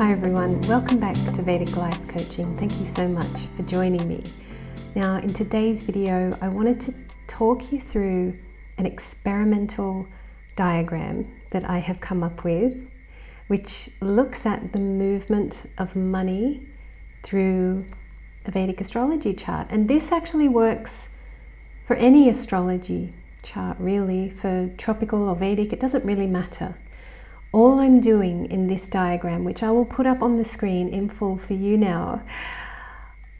Hi everyone, welcome back to Vedic Life Coaching. Thank you so much for joining me. Now in today's video, I wanted to talk you through an experimental diagram that I have come up with, which looks at the movement of money through a Vedic astrology chart. And this actually works for any astrology chart really, for tropical or Vedic, it doesn't really matter. All I'm doing in this diagram, which I will put up on the screen in full for you now,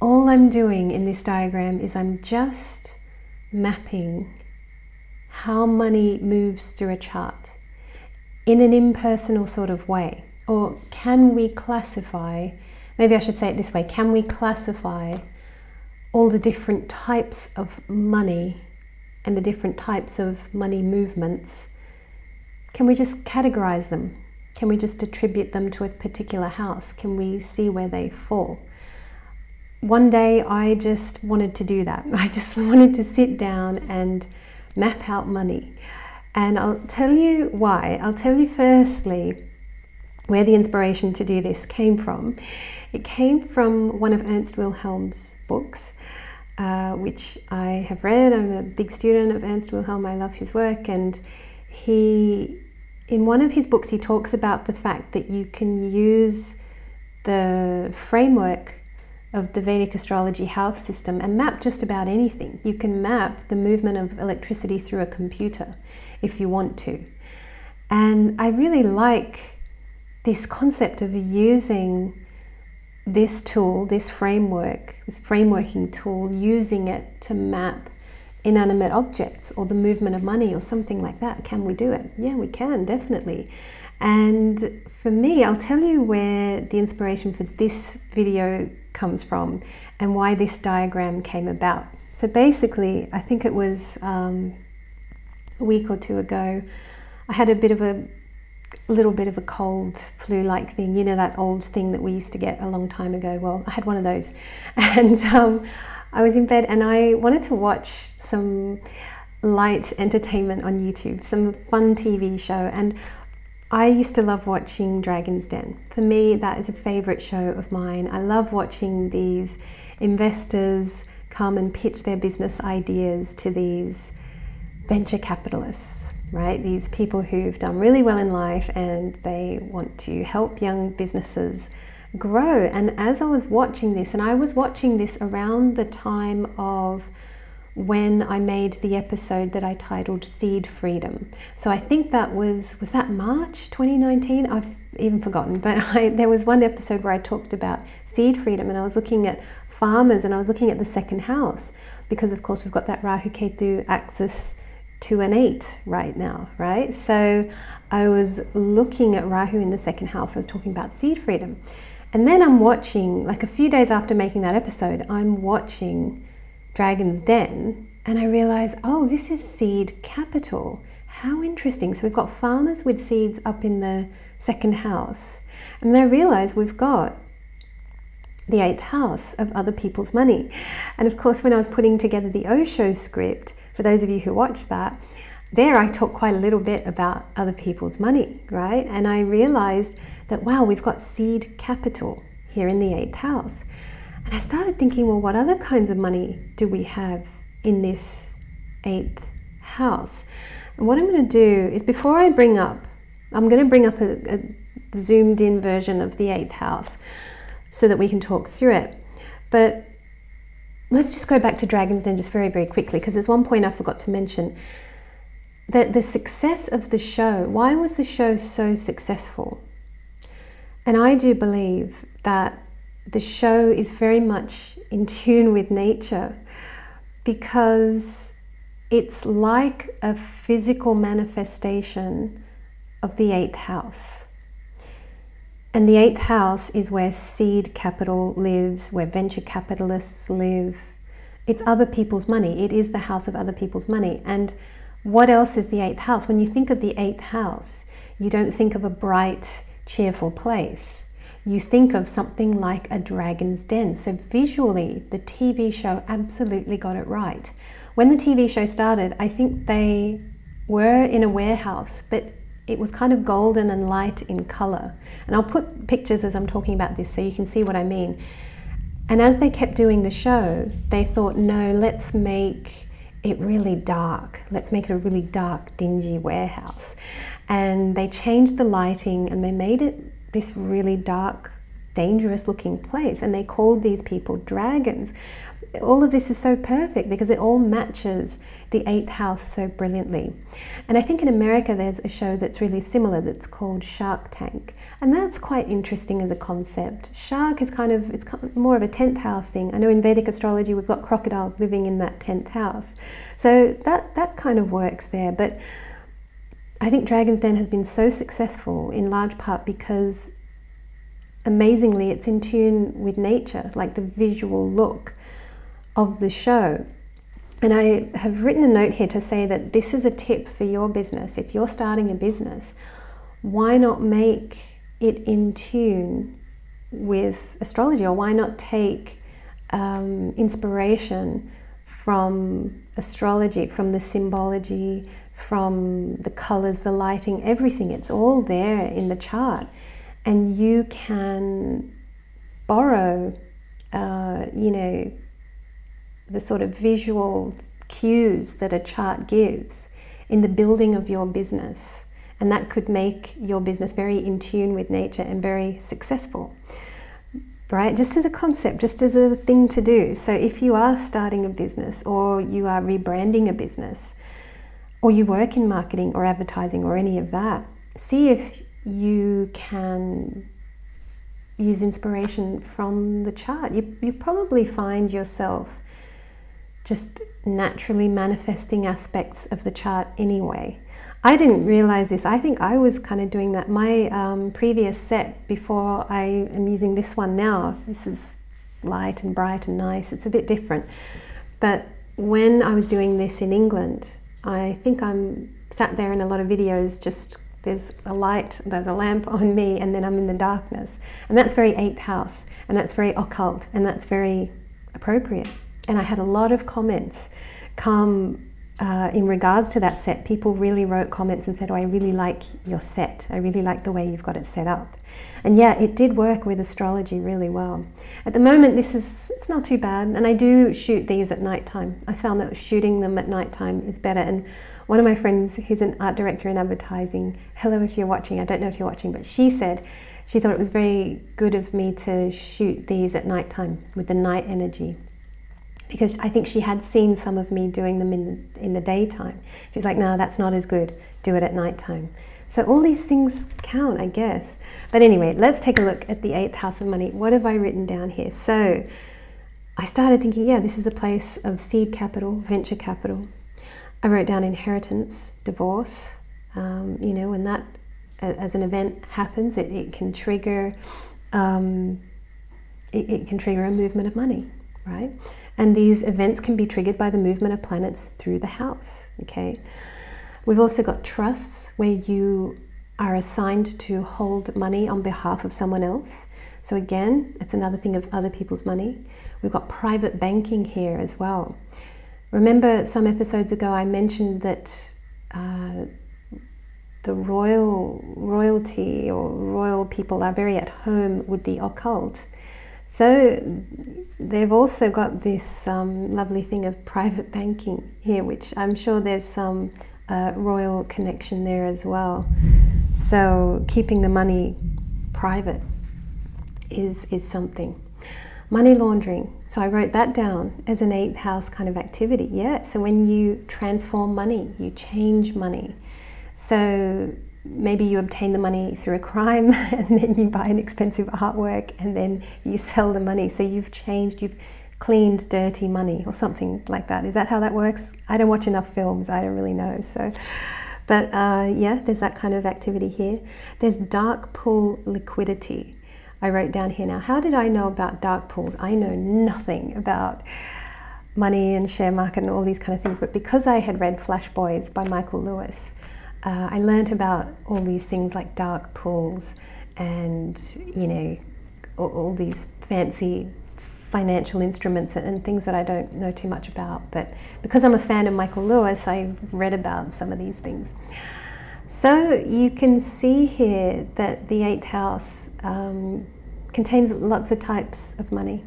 all I'm doing in this diagram is I'm just mapping how money moves through a chart in an impersonal sort of way. Or can we classify, maybe I should say it this way, can we classify all the different types of money and the different types of money movements? Can we just categorize them? Can we just attribute them to a particular house? Can we see where they fall? One day I just wanted to do that. I just wanted to sit down and map out money. And I'll tell you why. I'll tell you firstly where the inspiration to do this came from. It came from one of Ernst Wilhelm's books, which I have read. I'm a big student of Ernst Wilhelm. I love his work, and he, in one of his books, he talks about the fact that you can use the framework of the Vedic astrology house system and map just about anything. You can map the movement of electricity through a computer if you want to. And I really like this concept of using this tool, this framework, this frameworking tool, using it to map inanimate objects or the movement of money or something like that. Can we do it? Yeah, we can, definitely. And for me, I'll tell you where the inspiration for this video comes from and why this diagram came about. So basically, I think it was a week or two ago, I had a little bit of a cold flu-like thing, you know, that old thing that we used to get a long time ago. Well, I had one of those, and I was in bed and I wanted to watch some light entertainment on YouTube, some fun TV show, and I used to love watching Dragon's Den. For me, that is a favorite show of mine. I love watching these investors come and pitch their business ideas to these venture capitalists, right? These people who've done really well in life and they want to help young businesses grow. And as I was watching this, and I was watching this around the time of when I made the episode that I titled Seed Freedom. So I think that was that March 2019? I've even forgotten, but there was one episode where I talked about seed freedom, and I was looking at farmers and I was looking at the second house, because of course we've got that Rahu Ketu axis 2 and 8 right now, right? So I was looking at Rahu in the second house. I was talking about seed freedom. And then I'm watching, like a few days after making that episode, I'm watching Dragon's Den, and I realize, oh, this is seed capital. How interesting. So we've got farmers with seeds up in the second house. And then I realize we've got the 8th house of other people's money. And of course, when I was putting together the Osho script, for those of you who watch that, there I talk quite a little bit about other people's money, right? And I realized that, wow, we've got seed capital here in the 8th house. And I started thinking, well, what other kinds of money do we have in this 8th house? And what I'm going to do is, before I bring up, I'm going to bring up a zoomed in version of the 8th house so that we can talk through it. But let's just go back to Dragon's Den just very, very quickly, because there's one point I forgot to mention. That the success of the show, why was the show so successful? And I do believe that the show is very much in tune with nature, because it's like a physical manifestation of the 8th house. And the 8th house is where seed capital lives, where venture capitalists live. It's other people's money. It is the house of other people's money. And what else is the 8th house? When you think of the 8th house, you don't think of a bright, cheerful place. You think of something like a dragon's den. So visually, the TV show absolutely got it right. When the TV show started, I think they were in a warehouse, but it was kind of golden and light in color. And I'll put pictures as I'm talking about this so you can see what I mean. And as they kept doing the show, they thought, no, let's make it really dark. Let's make it a really dark, dingy warehouse. And they changed the lighting and they made it this really dark, dangerous looking place. And they called these people dragons. All of this is so perfect because it all matches the eighth house so brilliantly. And I think in America there's a show that's really similar that's called Shark Tank. And that's quite interesting as a concept. Shark is kind of, it's more of a 10th house thing. I know in Vedic astrology we've got crocodiles living in that 10th house. So that kind of works there. But I think Dragon's Den has been so successful in large part because amazingly it's in tune with nature, like the visual look of the show. And I have written a note here to say that this is a tip for your business. If you're starting a business, why not make it in tune with astrology, or why not take inspiration from astrology, from the symbology, from the colors, the lighting, everything. It's all there in the chart, and you can borrow you know, the sort of visual cues that a chart gives in the building of your business. And that could make your business very in tune with nature and very successful, right? Just as a concept, just as a thing to do. So if you are starting a business, or you are rebranding a business, or you work in marketing or advertising or any of that, see if you can use inspiration from the chart. You probably find yourself just naturally manifesting aspects of the chart anyway. I didn't realize this. I think I was kind of doing that. My previous set before I am using this one now, this is light and bright and nice. It's a bit different. But when I was doing this in England, I think I'm sat there in a lot of videos, just there's a light, there's a lamp on me, and then I'm in the darkness. And that's very eighth house, and that's very occult, and that's very appropriate. And I had a lot of comments come in regards to that set. People really wrote comments and said, oh, I really like your set. I really like the way you've got it set up. And yeah, it did work with astrology really well. At the moment, it's not too bad. And I do shoot these at nighttime. I found that shooting them at nighttime is better. And one of my friends who's an art director in advertising, hello if you're watching, I don't know if you're watching, but she said she thought it was very good of me to shoot these at nighttime with the night energy, because I think she had seen some of me doing them in the daytime. She's like, no, that's not as good, do it at nighttime. So all these things count, I guess. But anyway, let's take a look at the eighth house of money. What have I written down here? So I started thinking, yeah, this is the place of seed capital, venture capital. I wrote down inheritance, divorce. You know, when that, as an event happens, it can trigger, it can trigger a movement of money, right? And these events can be triggered by the movement of planets through the house, okay? We've also got trusts, where you are assigned to hold money on behalf of someone else. So again, it's another thing of other people's money. We've got private banking here as well. Remember some episodes ago I mentioned that the royalty or royal people are very at home with the occult. So they've also got this lovely thing of private banking here, which I'm sure there's some royal connection there as well. So keeping the money private is something. Money laundering. So I wrote that down as an eighth house kind of activity. Yeah, so when you transform money, you change money. So maybe you obtain the money through a crime, and then you buy an expensive artwork, and then you sell the money. So you've changed, you've cleaned dirty money or something like that. Is that how that works? I don't watch enough films, I don't really know. So, but yeah, there's that kind of activity here. There's dark pool liquidity. I wrote down here now, how did I know about dark pools? I know nothing about money and share market and all these kind of things, but because I had read Flash Boys by Michael Lewis, I learned about all these things like dark pools and, you know, all these fancy financial instruments and things that I don't know too much about. But because I'm a fan of Michael Lewis, I've read about some of these things. So you can see here that the 8th house contains lots of types of money.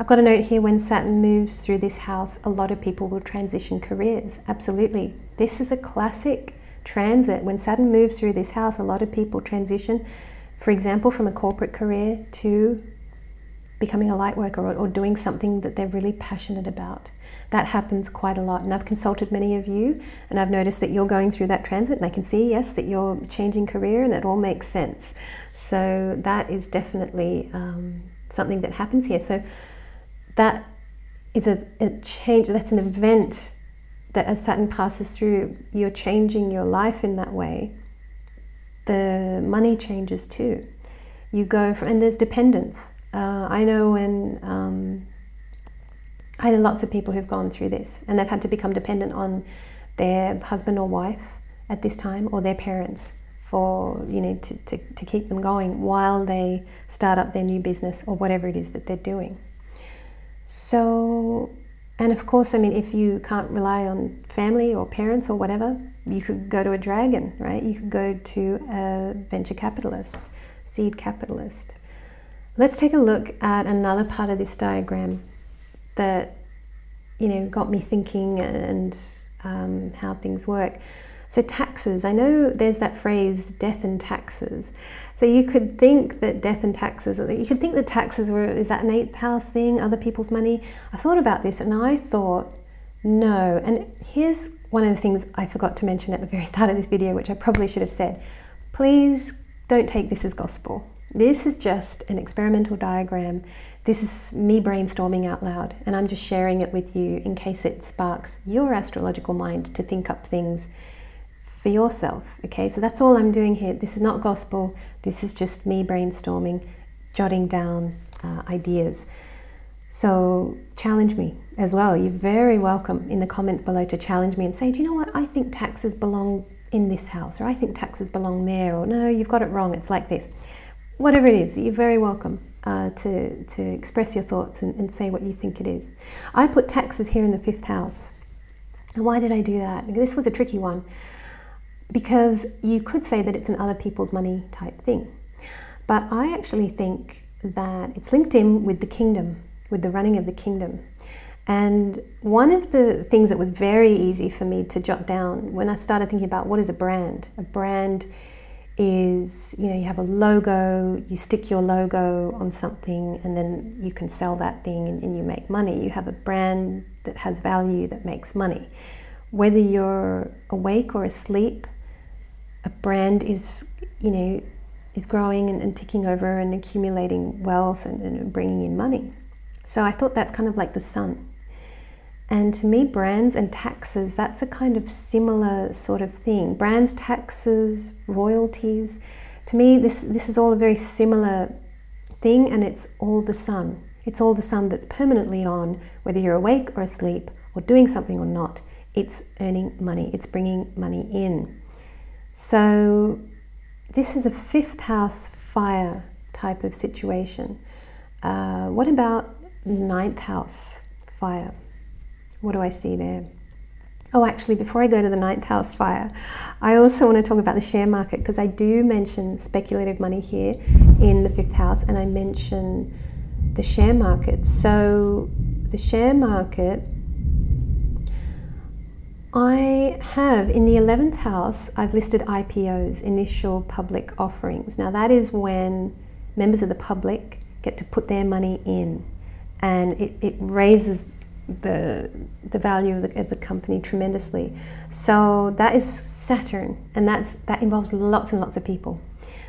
I've got a note here, when Saturn moves through this house, a lot of people will transition careers. Absolutely. This is a classic transit. When Saturn moves through this house, a lot of people transition, for example, from a corporate career to becoming a light worker or doing something that they're really passionate about. That happens quite a lot. And I've consulted many of you, and I've noticed that you're going through that transit, and I can see, yes, that you're changing career, and it all makes sense. So that is definitely something that happens here. So that is a change, that's an event that as Saturn passes through, you're changing your life in that way. The money changes too. You go from, and there's dependence. I know when, I know lots of people who've gone through this and they've had to become dependent on their husband or wife at this time, or their parents, for, you know, to keep them going while they start up their new business or whatever it is that they're doing. So, and of course, I mean, if you can't rely on family or parents or whatever, you could go to a dragon, right? You could go to a venture capitalist, seed capitalist. Let's take a look at another part of this diagram that, you know, got me thinking and how things work. So taxes, I know there's that phrase, death and taxes. So you could think that death and taxes, you could think that taxes were, is that an 8th house thing, other people's money? I thought about this and I thought, no. And here's one of the things I forgot to mention at the very start of this video, which I probably should have said. Please don't take this as gospel. This is just an experimental diagram. This is me brainstorming out loud, and I'm just sharing it with you in case it sparks your astrological mind to think up things for yourself, okay? So that's all I'm doing here. This is not gospel. This is just me brainstorming, jotting down ideas. So challenge me as well. You're very welcome in the comments below to challenge me and say, do you know what? I think taxes belong in this house, or I think taxes belong there, or no, you've got it wrong, it's like this. Whatever it is, you're very welcome to express your thoughts and say what you think it is. I put taxes here in the 5th house. And why did I do that? This was a tricky one, because you could say that it's an other people's money type thing. But I actually think that it's linked in with the kingdom, with the running of the kingdom. And one of the things that was very easy for me to jot down when I started thinking about what is a brand? A brand is, you know, you have a logo, you stick your logo on something and then you can sell that thing and you make money. You have a brand that has value, that makes money. Whether you're awake or asleep, a brand is, you know, is growing and ticking over and accumulating wealth and bringing in money. So I thought that's kind of like the sun. And to me, brands and taxes, that's a kind of similar sort of thing. Brands, taxes, royalties. To me, this is all a very similar thing, and it's all the sun. It's all the sun that's permanently on, whether you're awake or asleep or doing something or not. It's earning money, it's bringing money in. So this is a 5th house fire type of situation. What about 9th house fire? What do I see there? Oh, actually, before I go to the 9th house fire, I also want to talk about the share market, because I do mention speculative money here in the 5th house, and I mention the share market. So the share market, I have in the 11th house, I've listed IPOs, initial public offerings. Now that is when members of the public get to put their money in, and it raises the value of the company tremendously. So that is Saturn, and that involves lots and lots of people.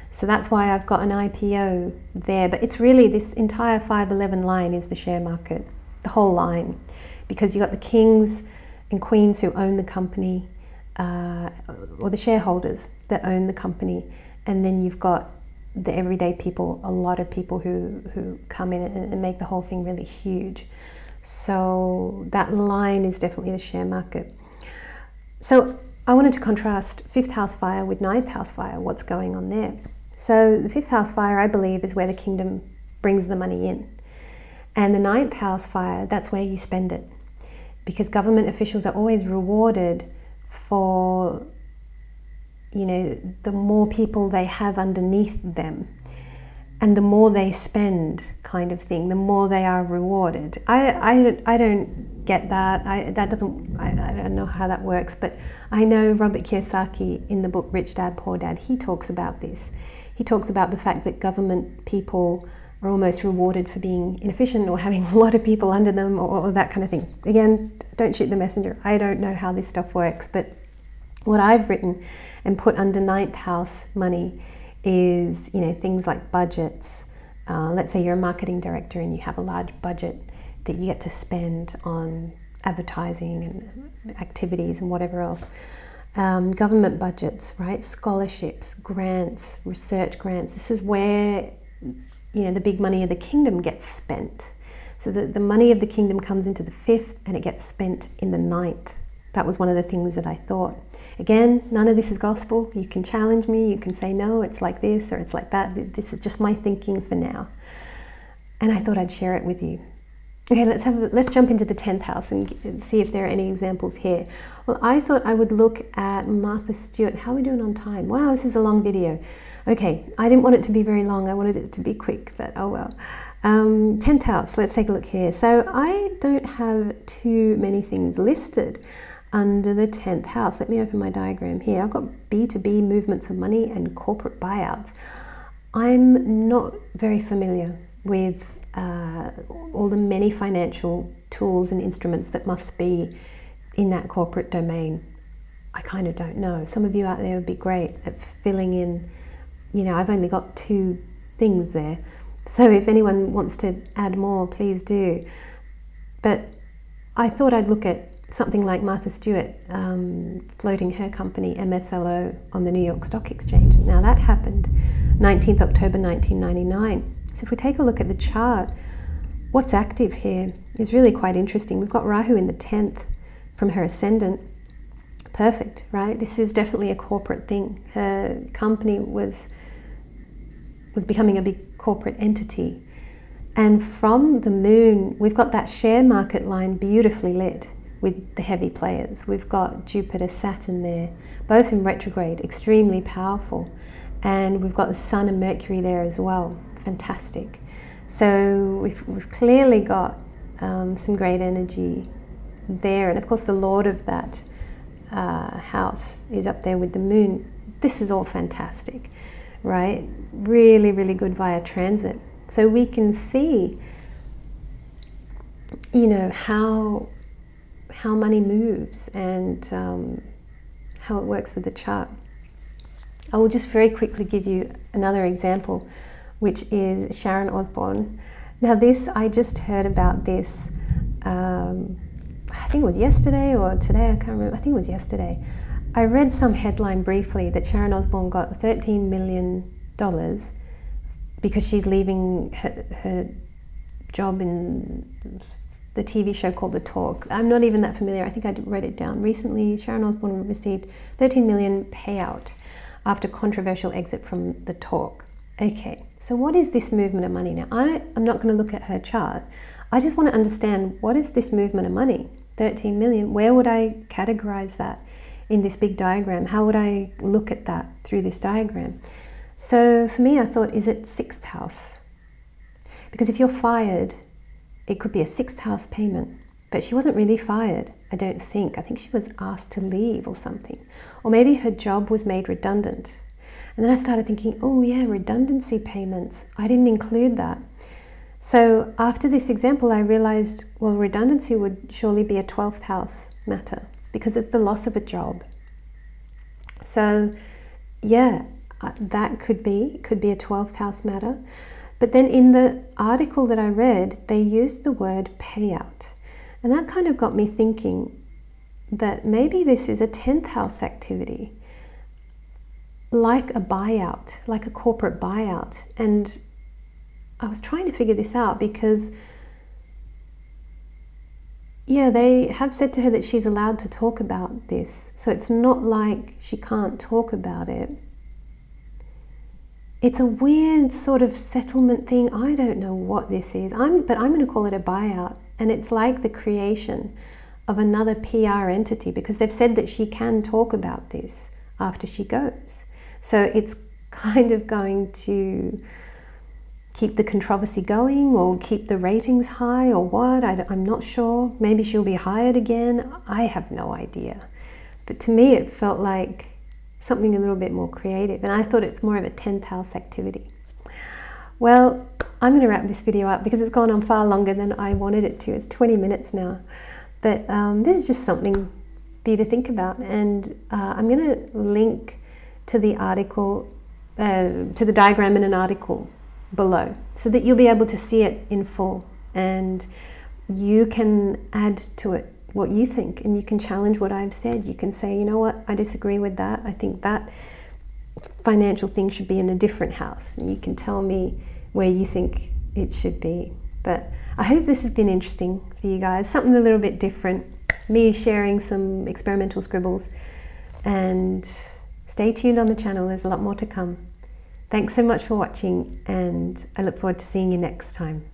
So that's why I've got an IPO there, but it's really this entire 511 line is the share market, the whole line, because you've got the kings and queens who own the company, or the shareholders that own the company, and then you've got the everyday people, a lot of people who come in and make the whole thing really huge. So that line is definitely the share market. So I wanted to contrast 5th house fire with 9th house fire. What's going on there? So the 5th house fire, I believe, is where the kingdom brings the money in, and the 9th house fire, that's where you spend it. Because government officials are always rewarded for you know, the more people they have underneath them and the more they spend, kind of thing, the more they are rewarded. I don't get that. I don't know how that works, but I know Robert Kiyosaki in the book Rich Dad, Poor Dad, he talks about this. He talks about the fact that government people are almost rewarded for being inefficient or having a lot of people under them, or that kind of thing. Again, don't shoot the messenger. I don't know how this stuff works, but what I've written and put under 9th house money is, you know, things like budgets. Let's say you're a marketing director and you have a large budget that you get to spend on advertising and activities and whatever else. Government budgets, right? Scholarships, grants, research grants. This is where, you know, the big money of the kingdom gets spent. So the money of the kingdom comes into the 5th and it gets spent in the 9th. That was one of the things that I thought. Again, none of this is gospel. You can challenge me, you can say, no, it's like this or it's like that. This is just my thinking for now. And I thought I'd share it with you. Okay, let's jump into the 10th house and see if there are any examples here. Well, I thought I would look at Martha Stewart. How are we doing on time? Wow, this is a long video. Okay, I didn't want it to be very long. I wanted it to be quick, but oh well. 10th house, let's take a look here. So I don't have too many things listed under the 10th house. Let me open my diagram here. I've got B2B movements of money and corporate buyouts. I'm not very familiar with all the many financial tools and instruments that must be in that corporate domain. I kind of don't know. Some of you out there would be great at filling in. You know, I've only got 2 things there. So if anyone wants to add more, please do. But I thought I'd look at something like Martha Stewart floating her company MSLO on the New York Stock Exchange. Now that happened 19th October 1999. So if we take a look at the chart, what's active here is really quite interesting. We've got Rahu in the 10th from her ascendant. Perfect, right? This is definitely a corporate thing. Her company was becoming a big corporate entity. And from the moon, we've got that share market line beautifully lit with the heavy players. We've got Jupiter, Saturn there, both in retrograde, extremely powerful. And we've got the Sun and Mercury there as well. Fantastic. So we've clearly got some great energy there. And of course the lord of that house is up there with the moon. This is all fantastic, right? Really, really good via transit. So we can see, you know, how money moves and how it works with the chart. I will just very quickly give you another example, which is Sharon Osbourne. Now this, I just heard about this, I think it was yesterday or today, I can't remember, I think it was yesterday. I read some headline briefly that Sharon Osbourne got $13 million because she's leaving her job in the TV show called The Talk. I'm not even that familiar, I think I wrote it down recently. Sharon Osbourne received $13 million payout after controversial exit from The Talk. Okay, so what is this movement of money? Now, I'm not going to look at her chart. I just want to understand, what is this movement of money? 13 million, where would I categorize that in this big diagram? How would I look at that through this diagram? So for me, I thought, is it 6th house? Because if you're fired, it could be a 6th house payment. But she wasn't really fired, I don't think. I think she was asked to leave or something. Or maybe her job was made redundant. And then I started thinking, oh yeah, redundancy payments. I didn't include that. So after this example, I realized, well, redundancy would surely be a 12th house matter because it's the loss of a job. So yeah, that could be a 12th house matter. But then in the article that I read, they used the word payout. And that kind of got me thinking that maybe this is a 10th house activity, like a buyout, like a corporate buyout. And I was trying to figure this out because, yeah, they have said to her that she's allowed to talk about this. So it's not like she can't talk about it. It's a weird sort of settlement thing. I don't know what this is, but I'm going to call it a buyout. And it's like the creation of another PR entity because they've said that she can talk about this after she goes. So it's kind of going to keep the controversy going or keep the ratings high or what, I'm not sure. Maybe she'll be hired again, I have no idea. But to me it felt like something a little bit more creative, and I thought it's more of a 10th house activity. Well, I'm going to wrap this video up because it's gone on far longer than I wanted it to. It's 20 minutes now. But this is just something for you to think about, and I'm going to link to the article, to the diagram in an article below, so that you'll be able to see it in full and you can add to it what you think, and you can challenge what I've said. You can say, you know what, I disagree with that. I think that financial thing should be in a different house, and you can tell me where you think it should be. But I hope this has been interesting for you guys, something a little bit different, me sharing some experimental scribbles, and stay tuned on the channel, there's a lot more to come. Thanks so much for watching, and I look forward to seeing you next time.